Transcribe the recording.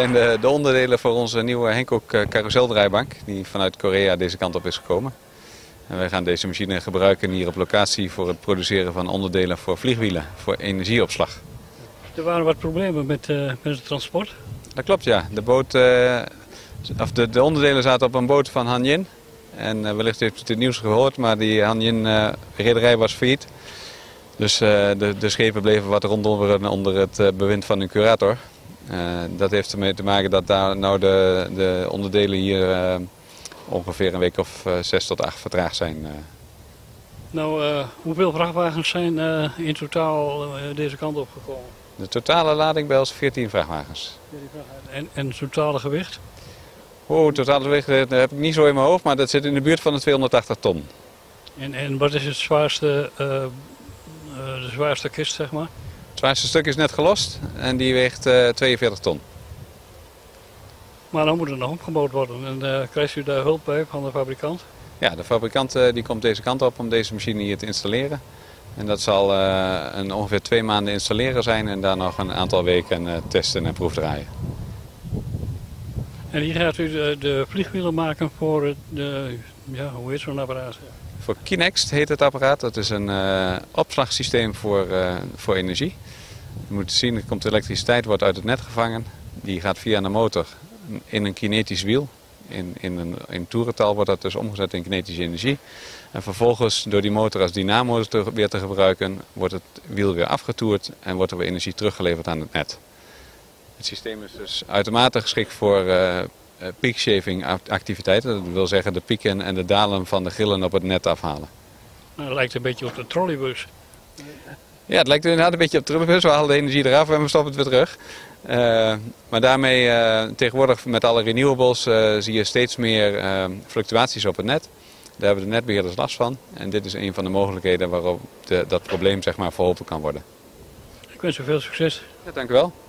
zijn de onderdelen voor onze nieuwe Henkok carouseldraaibank die vanuit Korea deze kant op is gekomen. En wij gaan deze machine gebruiken hier op locatie voor het produceren van onderdelen voor vliegwielen, voor energieopslag. Er waren wat problemen met het transport? Dat klopt, ja. De onderdelen zaten op een boot van Hanjin. En wellicht heeft u het nieuws gehoord, maar die Hanjin-rederij was failliet. Dus de schepen bleven wat ronddolveren onder het bewind van hun curator. Dat heeft ermee te maken dat daar nou de onderdelen hier ongeveer een week of 6 tot 8 vertraagd zijn. Hoeveel vrachtwagens zijn in totaal deze kant op gekomen? De totale lading bij ons 14 vrachtwagens. En het totale gewicht? Oh, het totale gewicht heb ik niet zo in mijn hoofd, maar dat zit in de buurt van de 280 ton. En wat is het zwaarste, de zwaarste kist, zeg maar? Het zwaarste stuk is net gelost en die weegt 42 ton. Maar dan moet het nog omgebouwd worden. En krijgt u daar hulp bij van de fabrikant? Ja, de fabrikant die komt deze kant op om deze machine hier te installeren. En dat zal ongeveer 2 maanden installeren zijn en daar nog een aantal weken testen en proefdraaien. En hier gaat u de vliegwielen maken voor de, ja, hoe heet zo'n apparaat? Voor Kinext heet het apparaat. Dat is een opslagsysteem voor energie. Je moet zien, er komt elektriciteit, wordt uit het net gevangen. Die gaat via een motor in een kinetisch wiel. In toerentaal wordt dat dus omgezet in kinetische energie. En vervolgens, door die motor als dynamo weer te gebruiken, wordt het wiel weer afgetoerd en wordt er weer energie teruggeleverd aan het net. Het systeem is dus uitermate geschikt voor peakshaving activiteiten. Dat wil zeggen de pieken en de dalen van de grillen op het net afhalen. Nou, dat lijkt een beetje op de trolleybus. Ja, het lijkt inderdaad een beetje op de trolleybus. We halen de energie eraf en we stoppen het weer terug. Maar daarmee, tegenwoordig met alle renewables, zie je steeds meer fluctuaties op het net. Daar hebben de netbeheerders last van. En dit is een van de mogelijkheden waarop dat probleem, zeg maar, verholpen kan worden. Ik wens u veel succes. Ja, dank u wel.